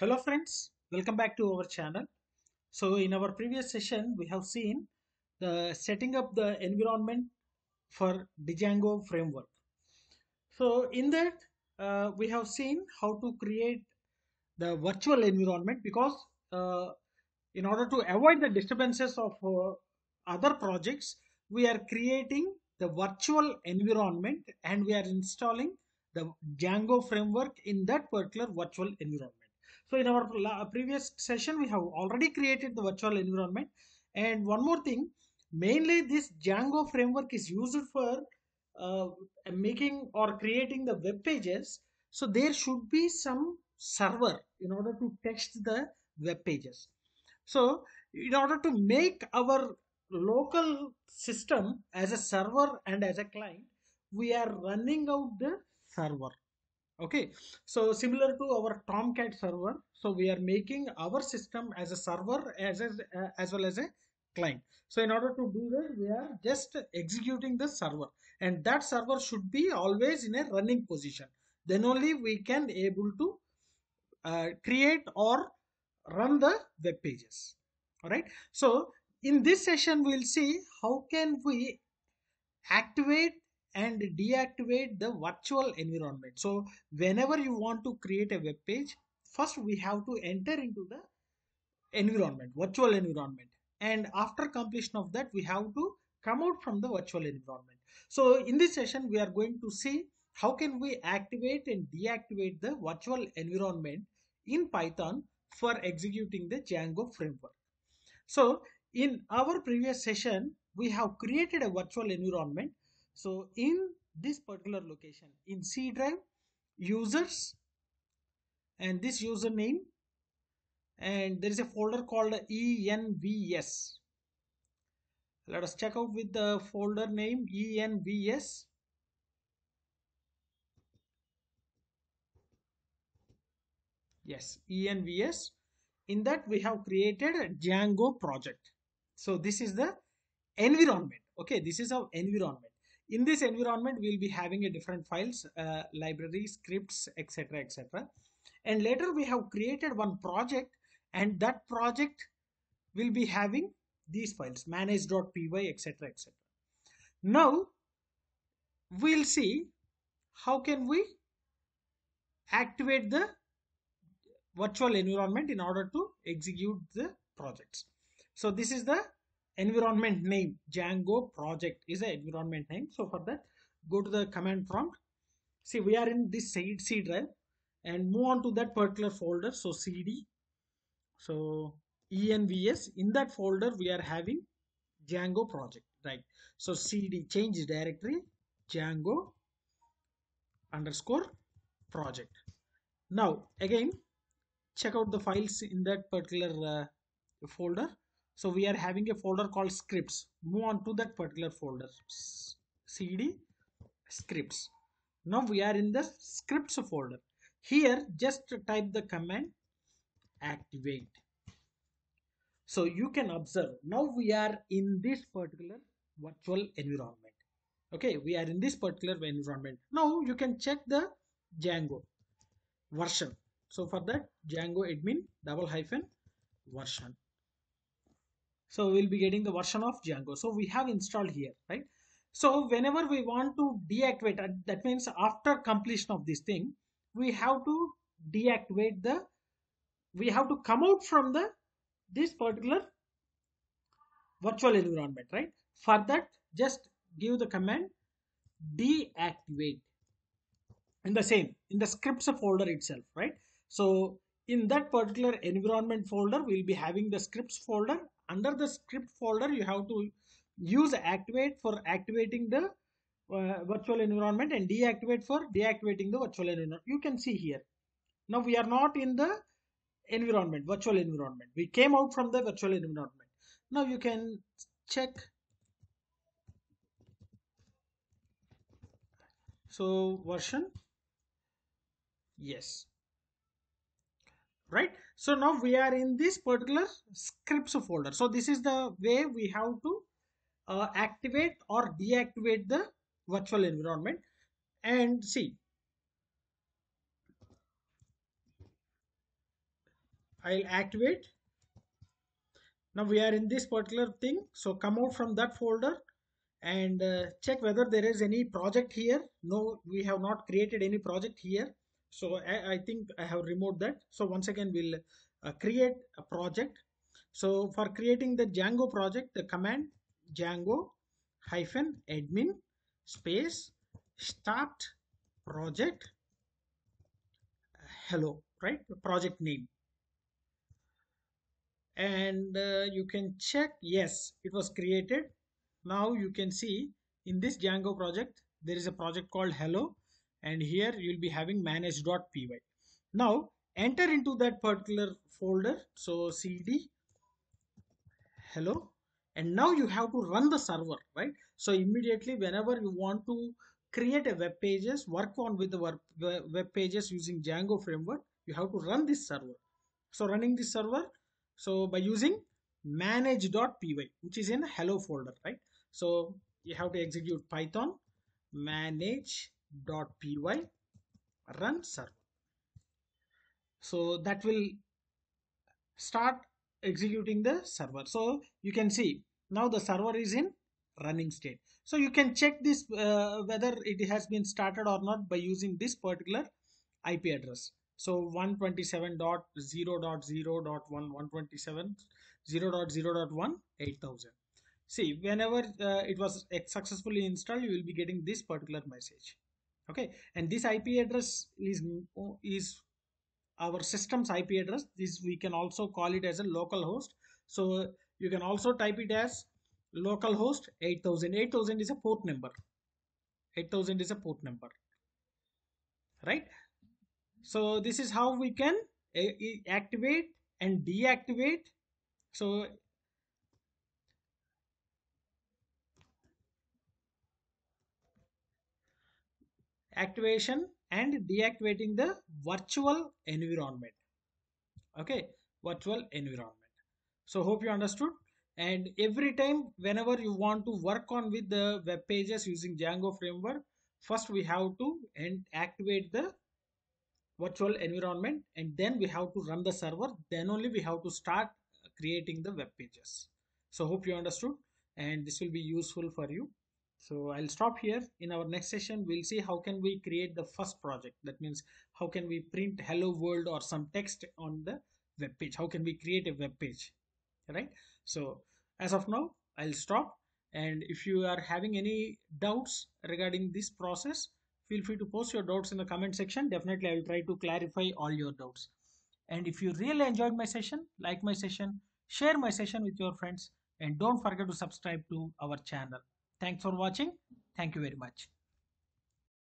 Hello friends, welcome back to our channel. So in our previous session we have seen the setting up the environment for Django framework. So in that we have seen how to create the virtual environment, because in order to avoid the disturbances of other projects, we are creating the virtual environment and we are installing the Django framework in that particular virtual environment. So in our previous session we have already created the virtual environment, and one more thing, mainly this Django framework is used for making or creating the web pages. So there should be some server in order to test the web pages. So in order to make our local system as a server and as a client, we are running out the server. Okay, so similar to our Tomcat server, so we are making our system as a server as well as a client. So in order to do that, we are just executing the server, and that server should be always in a running position. Then only we can able to create or run the web pages. All right, so in this session we'll see how can we activate and deactivate the virtual environment. So whenever you want to create a web page, first we have to enter into the environment, virtual environment, and after completion of that we have to come out from the virtual environment. So in this session we are going to see how can we activate and deactivate the virtual environment in Python for executing the Django framework. So in our previous session we have created a virtual environment. So in this particular location, in C drive, users, and this username, and there is a folder called ENVS. Let us check out with the folder name ENVS. Yes, ENVS. In that we have created a Django project. So this is the environment. Okay, this is our environment. In this environment we'll be having a different files, library, scripts, etc, etc, and later we have created one project, and that project will be having these files, manage.py, etc, etc. Now we'll see how can we activate the virtual environment in order to execute the projects. So this is the environment name, Django project is the environment name. So for that, go to the command prompt. See, we are in this C drive, and move on to that particular folder. So cd, so envs, in that folder we are having Django project, right? So cd, change directory, Django underscore project. Now again check out the files in that particular folder. So we are having a folder called scripts. Move on to that particular folder, cd scripts. Now we are in the scripts folder. Here just type the command activate. So you can observe now we are in this particular virtual environment. Okay, we are in this particular environment. Now you can check the Django version. So for that, Django admin _version. So we'll be getting the version of Django. So we have installed here, right? So whenever we want to deactivate, that means after completion of this thing, we have to deactivate the, we have to come out from the this particular virtual environment, right? For that, just give the command deactivate in the same, in the scripts folder itself, right? So in that particular environment folder, we'll be having the scripts folder. Under the script folder, you have to use activate for activating the virtual environment and deactivate for deactivating the virtual environment. You can see here. Now we are not in the environment, virtual environment. We came out from the virtual environment. Now you can check. So version. Yes. Right, so now we are in this particular scripts folder. So this is the way we have to activate or deactivate the virtual environment. And see, I'll activate. Now we are in this particular thing, so come out from that folder and check whether there is any project here. No, we have not created any project here, so I think I have removed that. So once again we'll create a project. So for creating the Django project, the command Django-admin space start project hello, right, project name, and you can check, yes, it was created. Now you can see in this Django project there is a project called hello, and here you'll be having manage.py. now enter into that particular folder, so cd hello, and now you have to run the server, right? So immediately whenever you want to create a web pages, work on with the web pages using Django framework, you have to run this server. So running this server, so by using manage.py, which is in hello folder, right? So you have to execute python manage.py run server. So that will start executing the server. So you can see now the server is in running state. So you can check this whether it has been started or not by using this particular IP address. So 127.0.0.1 127.0.0.1 8000. See, whenever it was successfully installed, you will be getting this particular message. Okay, and this IP address is our system's IP address. This we can also call it as a local host. So you can also type it as localhost 8000. 8000 is a port number. 8000 is a port number, right? So this is how we can activate and deactivate. So activation and deactivating the virtual environment. Okay, virtual environment. So hope you understood. And every time whenever you want to work on with the web pages using Django framework, first we have to activate the virtual environment, and then we have to run the server, then only we have to start creating the web pages. So hope you understood and this will be useful for you. So I'll stop here. In our next session we'll see how can we create the first project, that means how can we print hello world or some text on the web page, how can we create a web page. Right, so as of now I'll stop, and if you are having any doubts regarding this process, feel free to post your doubts in the comment section. Definitely I will try to clarify all your doubts. And if you really enjoyed my session, like my session, share my session with your friends, and don't forget to subscribe to our channel. Thanks for watching. Thank you very much.